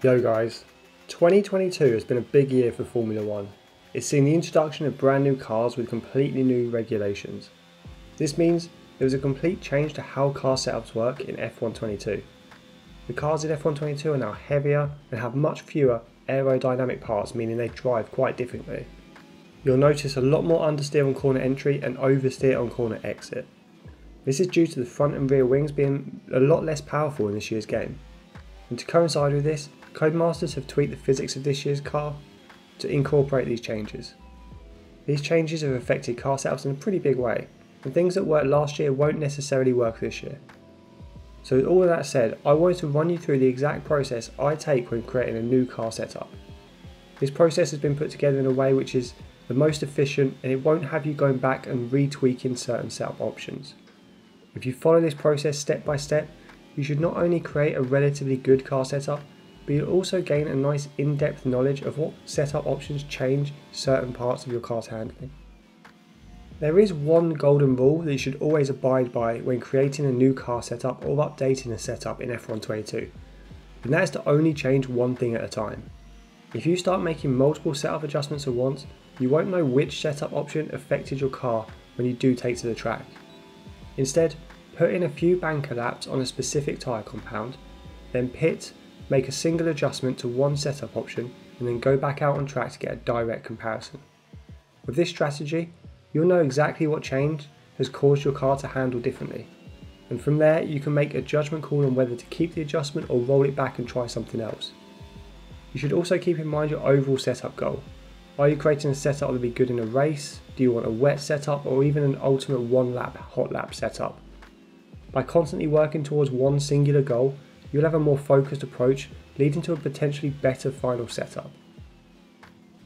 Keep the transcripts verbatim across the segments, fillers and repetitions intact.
Yo guys, twenty twenty-two has been a big year for Formula One. It's seen the introduction of brand new cars with completely new regulations. This means there was a complete change to how car setups work in F one twenty-two. The cars in F one twenty-two are now heavier and have much fewer aerodynamic parts, meaning they drive quite differently. You'll notice a lot more understeer on corner entry and oversteer on corner exit. This is due to the front and rear wings being a lot less powerful in this year's game. And to coincide with this, Codemasters have tweaked the physics of this year's car to incorporate these changes. These changes have affected car setups in a pretty big way, and things that worked last year won't necessarily work this year. So with all of that said, I wanted to run you through the exact process I take when creating a new car setup. This process has been put together in a way which is the most efficient, and it won't have you going back and retweaking certain setup options. If you follow this process step by step, you should not only create a relatively good car setup, but you'll also gain a nice in-depth knowledge of what setup options change certain parts of your car's handling. There is one golden rule that you should always abide by when creating a new car setup or updating a setup in F one twenty-two, and that is to only change one thing at a time. If you start making multiple setup adjustments at once, you won't know which setup option affected your car when you do take to the track. Instead, put in a few banker laps on a specific tyre compound, then pit, make a single adjustment to one setup option, and then go back out on track to get a direct comparison. With this strategy, you'll know exactly what change has caused your car to handle differently, and from there you can make a judgment call on whether to keep the adjustment or roll it back and try something else. You should also keep in mind your overall setup goal. Are you creating a setup that will be good in a race? Do you want a wet setup or even an ultimate one lap hot lap setup? By constantly working towards one singular goal, you'll have a more focused approach, leading to a potentially better final setup.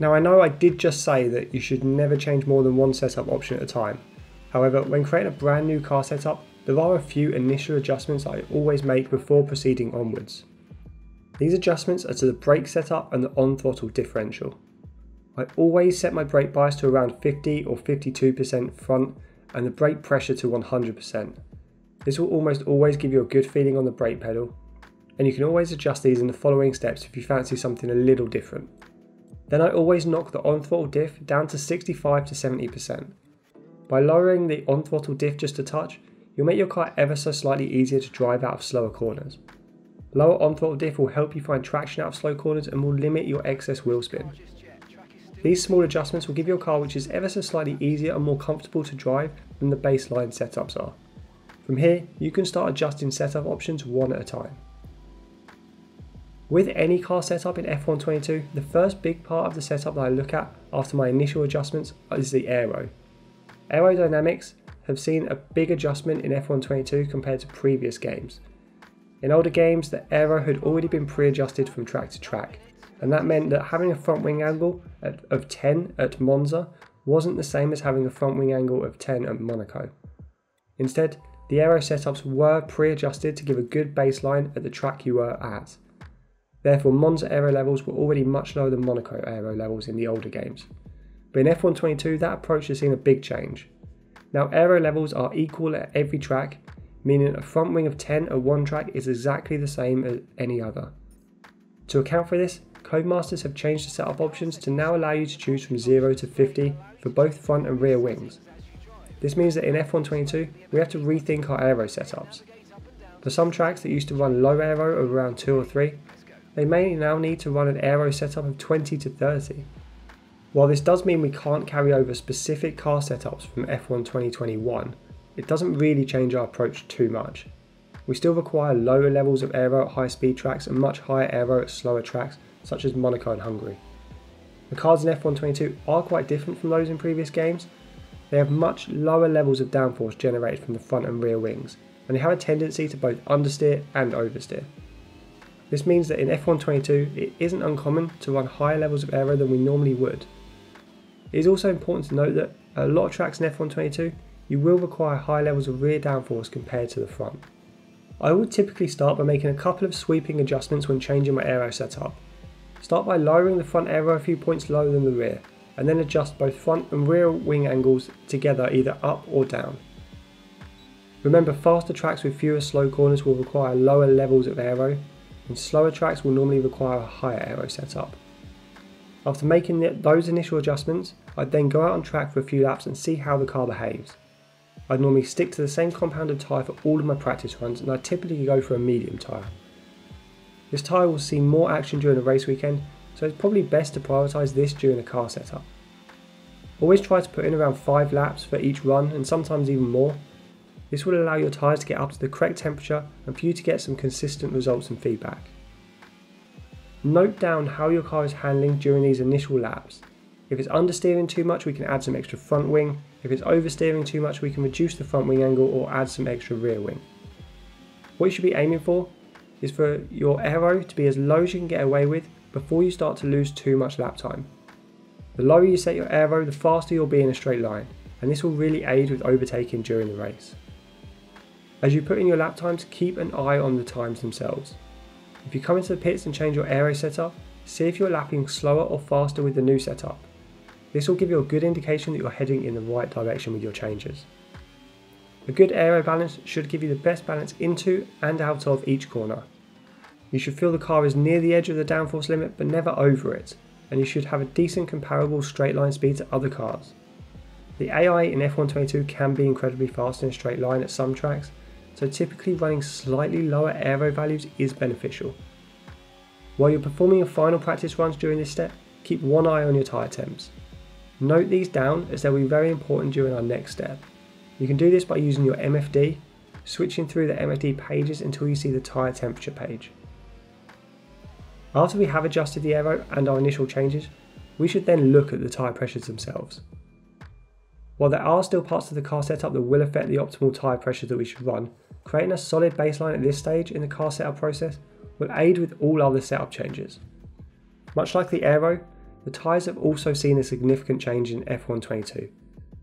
Now I know I did just say that you should never change more than one setup option at a time. However, when creating a brand new car setup, there are a few initial adjustments I always make before proceeding onwards. These adjustments are to the brake setup and the on-throttle differential. I always set my brake bias to around fifty or fifty-two percent front and the brake pressure to one hundred percent. This will almost always give you a good feeling on the brake pedal, and you can always adjust these in the following steps if you fancy something a little different. Then I always knock the on-throttle diff down to sixty-five to seventy percent. By lowering the on-throttle diff just a touch, you'll make your car ever so slightly easier to drive out of slower corners. Lower on-throttle diff will help you find traction out of slow corners and will limit your excess wheel spin. These small adjustments will give your car which is ever so slightly easier and more comfortable to drive than the baseline setups are. From here, you can start adjusting setup options one at a time. With any car setup in F one twenty-two, the first big part of the setup that I look at after my initial adjustments is the aero. Aerodynamics have seen a big adjustment in F one twenty-two compared to previous games. In older games, the aero had already been pre-adjusted from track to track, and that meant that having a front wing angle of ten at Monza wasn't the same as having a front wing angle of ten at Monaco. Instead, the aero setups were pre-adjusted to give a good baseline at the track you were at. Therefore, Monza aero levels were already much lower than Monaco aero levels in the older games. But in F one twenty-two, that approach has seen a big change. Now aero levels are equal at every track, meaning a front wing of ten at one track is exactly the same as any other. To account for this, Codemasters have changed the setup options to now allow you to choose from zero to fifty for both front and rear wings. This means that in F one twenty-two, we have to rethink our aero setups. For some tracks that used to run low aero of around two or three, they may now need to run an aero setup of twenty to thirty. While this does mean we can't carry over specific car setups from F one twenty twenty-one, it doesn't really change our approach too much. We still require lower levels of aero at high speed tracks and much higher aero at slower tracks such as Monaco and Hungary. The cars in F one twenty-two are quite different from those in previous games. They have much lower levels of downforce generated from the front and rear wings, and they have a tendency to both understeer and oversteer. This means that in F one twenty-two, it isn't uncommon to run higher levels of aero than we normally would. It is also important to note that at a lot of tracks in F one twenty-two, you will require high levels of rear downforce compared to the front. I would typically start by making a couple of sweeping adjustments when changing my aero setup. Start by lowering the front aero a few points lower than the rear, and then adjust both front and rear wing angles together either up or down. Remember, faster tracks with fewer slow corners will require lower levels of aero, and slower tracks will normally require a higher aero setup. After making those initial adjustments, I'd then go out on track for a few laps and see how the car behaves. I'd normally stick to the same compounded tyre for all of my practice runs, and I typically go for a medium tyre. This tyre will see more action during a race weekend, so it's probably best to prioritise this during a car setup. Always try to put in around five laps for each run, and sometimes even more. This will allow your tyres to get up to the correct temperature and for you to get some consistent results and feedback. Note down how your car is handling during these initial laps. If it's understeering too much, we can add some extra front wing. If it's oversteering too much, we can reduce the front wing angle or add some extra rear wing. What you should be aiming for is for your aero to be as low as you can get away with before you start to lose too much lap time. The lower you set your aero, the faster you'll be in a straight line, and this will really aid with overtaking during the race. As you put in your lap times, keep an eye on the times themselves. If you come into the pits and change your aero setup, see if you're lapping slower or faster with the new setup. This will give you a good indication that you're heading in the right direction with your changes. A good aero balance should give you the best balance into and out of each corner. You should feel the car is near the edge of the downforce limit but never over it, and you should have a decent comparable straight line speed to other cars. The A I in F one twenty-two can be incredibly fast in a straight line at some tracks, so typically running slightly lower aero values is beneficial. While you're performing your final practice runs during this step, keep one eye on your tyre temps. Note these down as they'll be very important during our next step. You can do this by using your M F D, switching through the M F D pages until you see the tyre temperature page. After we have adjusted the aero and our initial changes, we should then look at the tyre pressures themselves. While there are still parts of the car setup that will affect the optimal tyre pressure that we should run, creating a solid baseline at this stage in the car setup process will aid with all other setup changes. Much like the aero, the tyres have also seen a significant change in F one twenty-two.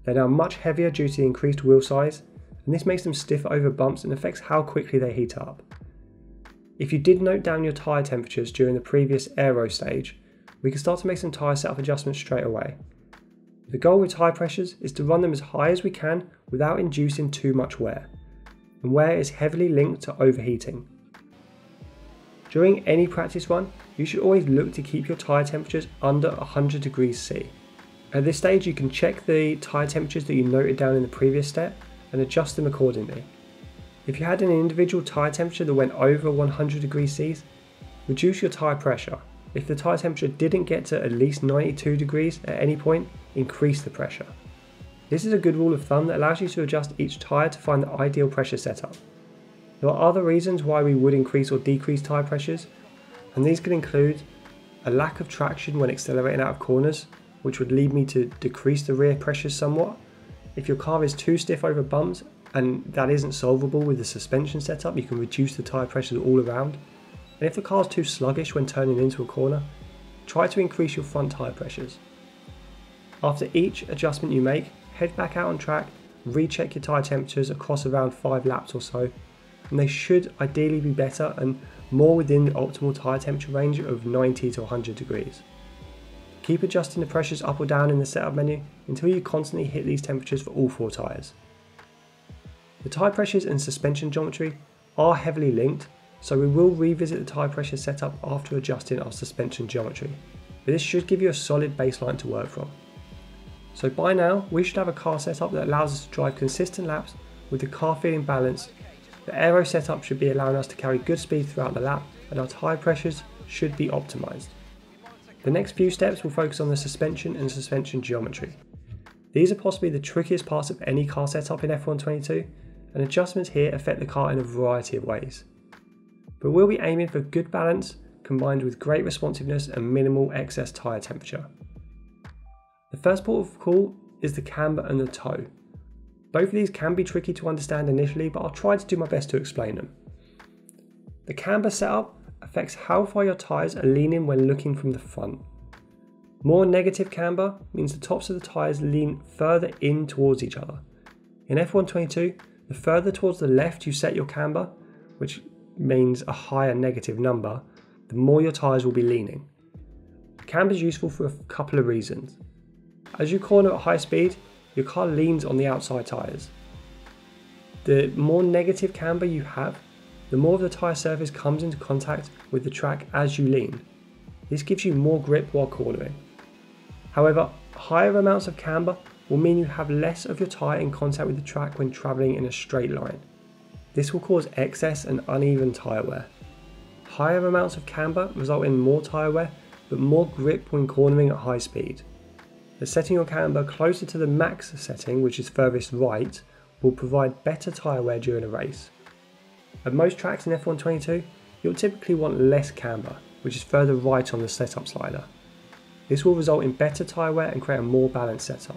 They're now much heavier due to the increased wheel size, and this makes them stiff over bumps and affects how quickly they heat up. If you did note down your tyre temperatures during the previous aero stage, we can start to make some tyre setup adjustments straight away. The goal with tyre pressures is to run them as high as we can without inducing too much wear, and wear is heavily linked to overheating. During any practice run, you should always look to keep your tyre temperatures under one hundred degrees C. At this stage, you can check the tyre temperatures that you noted down in the previous step and adjust them accordingly. If you had an individual tyre temperature that went over one hundred degrees C, reduce your tyre pressure. If the tyre temperature didn't get to at least ninety-two degrees at any point, increase the pressure. This is a good rule of thumb that allows you to adjust each tyre to find the ideal pressure setup. There are other reasons why we would increase or decrease tyre pressures, and these could include a lack of traction when accelerating out of corners, which would lead me to decrease the rear pressures somewhat. If your car is too stiff over bumps and that isn't solvable with the suspension setup, you can reduce the tyre pressures all around. And if the car is too sluggish when turning into a corner, try to increase your front tyre pressures. After each adjustment you make, head back out on track, recheck your tyre temperatures across around five laps or so, and they should ideally be better and more within the optimal tyre temperature range of ninety to one hundred degrees. Keep adjusting the pressures up or down in the setup menu until you constantly hit these temperatures for all four tyres. The tyre pressures and suspension geometry are heavily linked, so we will revisit the tyre pressure setup after adjusting our suspension geometry, but this should give you a solid baseline to work from. So by now, we should have a car setup that allows us to drive consistent laps with the car feeling balanced. The aero setup should be allowing us to carry good speed throughout the lap, and our tyre pressures should be optimised. The next few steps will focus on the suspension and suspension geometry. These are possibly the trickiest parts of any car setup in F one twenty-two, and adjustments here affect the car in a variety of ways. But we'll be aiming for good balance combined with great responsiveness and minimal excess tyre temperature. The first port of call is the camber and the toe. Both of these can be tricky to understand initially, but I'll try to do my best to explain them. The camber setup affects how far your tyres are leaning when looking from the front. More negative camber means the tops of the tyres lean further in towards each other. In F one twenty-two, the further towards the left you set your camber, which means a higher negative number, the more your tyres will be leaning. Camber is useful for a couple of reasons. As you corner at high speed, your car leans on the outside tyres. The more negative camber you have, the more of the tyre surface comes into contact with the track as you lean. This gives you more grip while cornering. However, higher amounts of camber will mean you have less of your tyre in contact with the track when travelling in a straight line. This will cause excess and uneven tyre wear. Higher amounts of camber result in more tyre wear, but more grip when cornering at high speed. But setting your camber closer to the max setting, which is furthest right, will provide better tyre wear during a race. At most tracks in F one twenty-two, you'll typically want less camber, which is further right on the setup slider. This will result in better tyre wear and create a more balanced setup.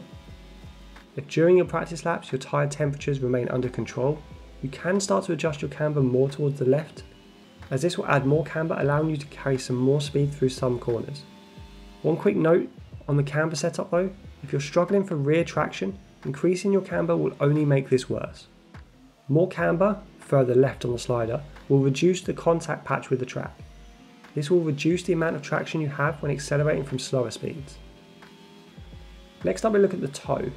If during your practice laps your tyre temperatures remain under control, you can start to adjust your camber more towards the left, as this will add more camber, allowing you to carry some more speed through some corners. One quick note on the camber setup though, if you're struggling for rear traction, increasing your camber will only make this worse. More camber, further left on the slider, will reduce the contact patch with the track. This will reduce the amount of traction you have when accelerating from slower speeds. Next up, we look at the toe.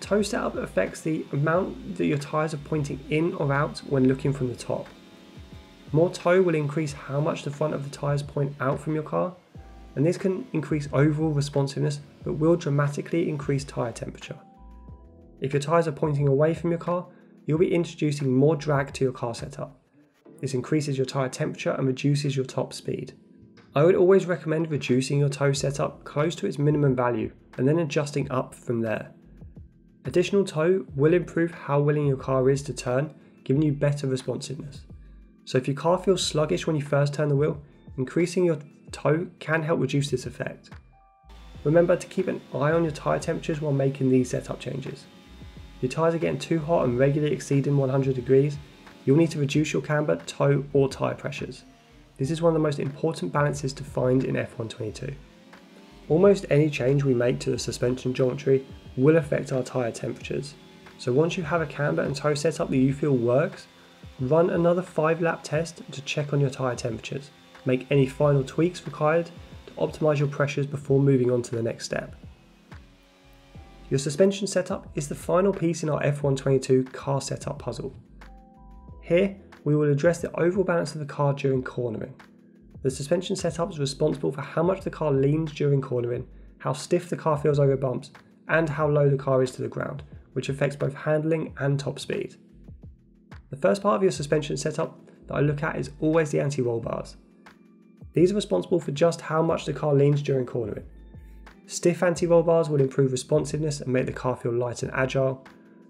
The toe setup affects the amount that your tyres are pointing in or out when looking from the top. More toe will increase how much the front of the tyres point out from your car, and this can increase overall responsiveness but will dramatically increase tyre temperature. If your tyres are pointing away from your car, you'll be introducing more drag to your car setup. This increases your tyre temperature and reduces your top speed. I would always recommend reducing your toe setup close to its minimum value and then adjusting up from there. Additional toe will improve how willing your car is to turn, giving you better responsiveness. So if your car feels sluggish when you first turn the wheel, increasing your toe can help reduce this effect. Remember to keep an eye on your tyre temperatures while making these setup changes. If your tyres are getting too hot and regularly exceeding one hundred degrees, you'll need to reduce your camber, toe or tyre pressures. This is one of the most important balances to find in F one twenty-two. Almost any change we make to the suspension geometry will affect our tyre temperatures. So once you have a camber and toe setup that you feel works, run another five lap test to check on your tyre temperatures, make any final tweaks required to optimise your pressures before moving on to the next step. Your suspension setup is the final piece in our F one twenty-two car setup puzzle. Here we will address the overall balance of the car during cornering. The suspension setup is responsible for how much the car leans during cornering, how stiff the car feels over bumps, and how low the car is to the ground, which affects both handling and top speed. The first part of your suspension setup that I look at is always the anti-roll bars. These are responsible for just how much the car leans during cornering. Stiff anti-roll bars will improve responsiveness and make the car feel light and agile,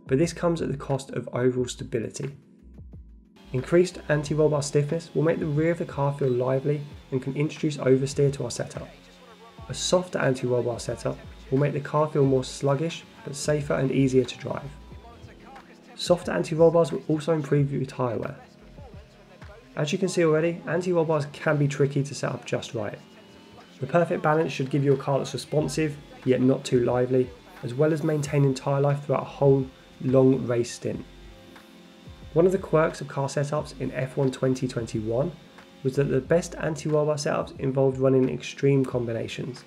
but this comes at the cost of overall stability. Increased anti-roll bar stiffness will make the rear of the car feel lively and can introduce oversteer to our setup. A softer anti-roll bar setup will make the car feel more sluggish but safer and easier to drive. Softer anti-roll bars will also improve your tyre wear. As you can see already, anti-roll bars can be tricky to set up just right. The perfect balance should give you a car that's responsive, yet not too lively, as well as maintaining tyre life throughout a whole long race stint. One of the quirks of car setups in F one twenty twenty-one was that the best anti-roll bar setups involved running extreme combinations.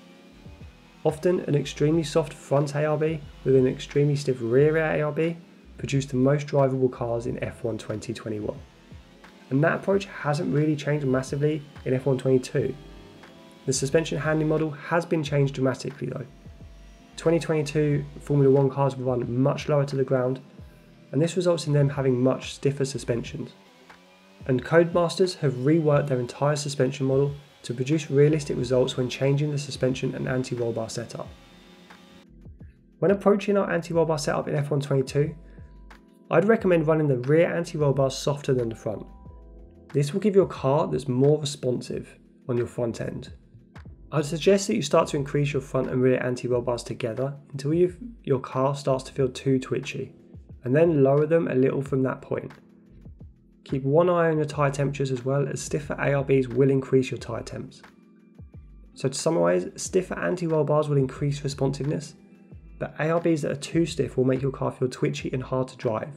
Often an extremely soft front A R B with an extremely stiff rear A R B produced the most drivable cars in F one twenty twenty-one. And that approach hasn't really changed massively in F one twenty-two. The suspension handling model has been changed dramatically though. twenty twenty-two Formula one cars will run much lower to the ground, and this results in them having much stiffer suspensions. And Codemasters have reworked their entire suspension model to produce realistic results when changing the suspension and anti-roll bar setup. When approaching our anti-roll bar setup in F one twenty-two, I'd recommend running the rear anti-roll bars softer than the front. This will give you a car that's more responsive on your front end. I'd suggest that you start to increase your front and rear anti-roll bars together until you've, your car starts to feel too twitchy, and then lower them a little from that point. Keep one eye on your tyre temperatures, as well as stiffer A R Bs will increase your tyre temps. So to summarise, stiffer anti-roll bars will increase responsiveness, but A R Bs that are too stiff will make your car feel twitchy and hard to drive,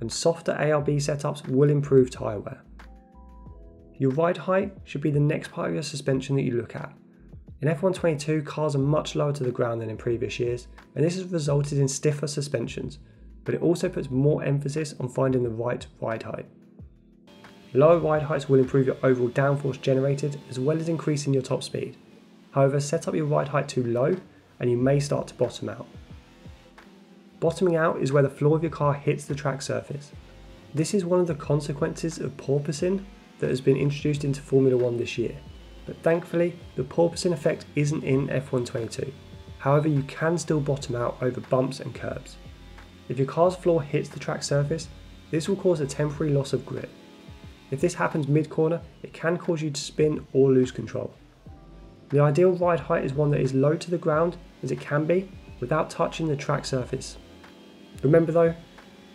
and softer A R B setups will improve tyre wear. Your ride height should be the next part of your suspension that you look at. In F one twenty-two, cars are much lower to the ground than in previous years, and this has resulted in stiffer suspensions, but it also puts more emphasis on finding the right ride height. Lower ride heights will improve your overall downforce generated as well as increasing your top speed. However, set up your ride height too low and you may start to bottom out. Bottoming out is where the floor of your car hits the track surface. This is one of the consequences of porpoising that has been introduced into Formula One this year, but thankfully the porpoising effect isn't in F one twenty-two. However, you can still bottom out over bumps and curbs. If your car's floor hits the track surface, this will cause a temporary loss of grip. If this happens mid-corner, it can cause you to spin or lose control. The ideal ride height is one that is low to the ground as it can be without touching the track surface. Remember though,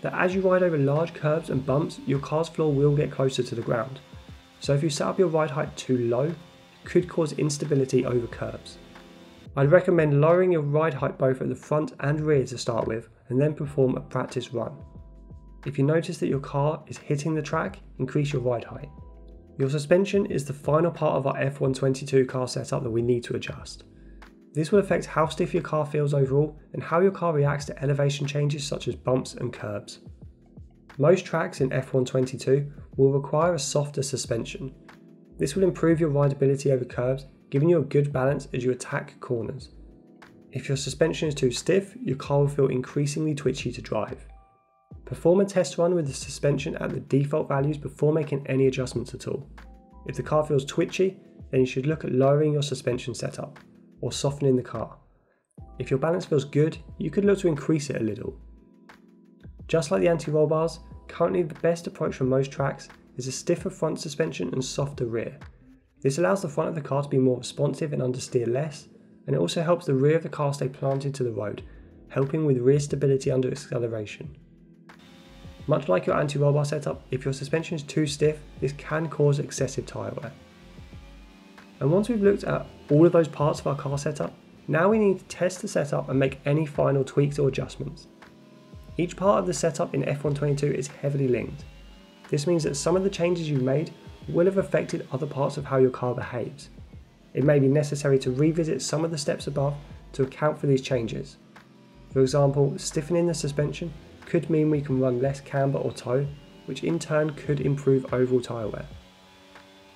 that as you ride over large curbs and bumps, your car's floor will get closer to the ground. So if you set up your ride height too low, it could cause instability over curbs. I'd recommend lowering your ride height both at the front and rear to start with, and then perform a practice run. If you notice that your car is hitting the track, increase your ride height. Your suspension is the final part of our F one twenty-two car setup that we need to adjust. This will affect how stiff your car feels overall and how your car reacts to elevation changes such as bumps and curbs. Most tracks in F one twenty-two will require a softer suspension. This will improve your rideability over curbs, giving you a good balance as you attack corners. If your suspension is too stiff, your car will feel increasingly twitchy to drive. Perform a test run with the suspension at the default values before making any adjustments at all. If the car feels twitchy, then you should look at lowering your suspension setup or softening the car. If your balance feels good, you could look to increase it a little. Just like the anti-roll bars, currently the best approach for most tracks is a stiffer front suspension and softer rear. This allows the front of the car to be more responsive and understeer less, and it also helps the rear of the car stay planted to the road, helping with rear stability under acceleration. Much like your anti-roll bar setup, if your suspension is too stiff, this can cause excessive tyre wear. And once we've looked at all of those parts of our car setup, now we need to test the setup and make any final tweaks or adjustments. Each part of the setup in F one twenty-two is heavily linked. This means that some of the changes you made will have affected other parts of how your car behaves. It may be necessary to revisit some of the steps above to account for these changes. For example, stiffening the suspension could mean we can run less camber or tow, which in turn could improve overall tyre wear.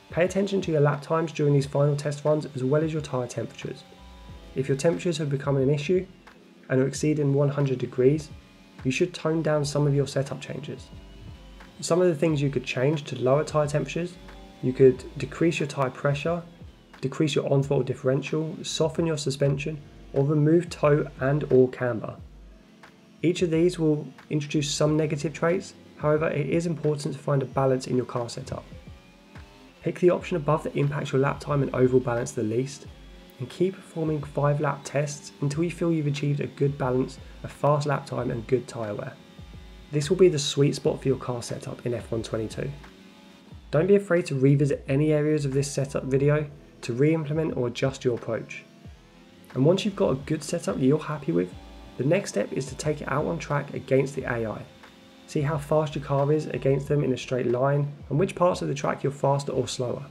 Pay attention to your lap times during these final test runs as well as your tyre temperatures. If your temperatures have become an issue and are exceeding one hundred degrees, you should tone down some of your setup changes. Some of the things you could change to lower tyre temperatures: you could decrease your tyre pressure, decrease your on-throttle differential, soften your suspension, or remove tow and or camber. Each of these will introduce some negative traits, however it is important to find a balance in your car setup. Pick the option above that impacts your lap time and overall balance the least, and keep performing five lap tests until you feel you've achieved a good balance, a fast lap time and good tyre wear. This will be the sweet spot for your car setup in F one twenty-two. Don't be afraid to revisit any areas of this setup video to re-implement or adjust your approach. And once you've got a good setup that you're happy with, the next step is to take it out on track against the A I. See how fast your car is against them in a straight line and which parts of the track you're faster or slower.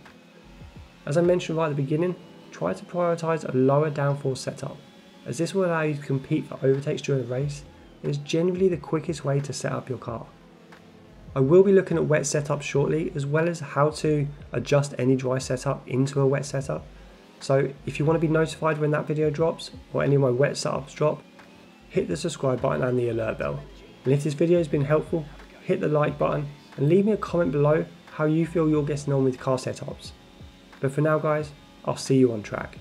As I mentioned right at the beginning, try to prioritise a lower downforce setup, as this will allow you to compete for overtakes during a race and is generally the quickest way to set up your car. I will be looking at wet setups shortly, as well as how to adjust any dry setup into a wet setup. So if you want to be notified when that video drops or any of my wet setups drop, hit the subscribe button and the alert bell. And if this video has been helpful, hit the like button and leave me a comment below how you feel you're getting on with car setups. But for now guys, I'll see you on track.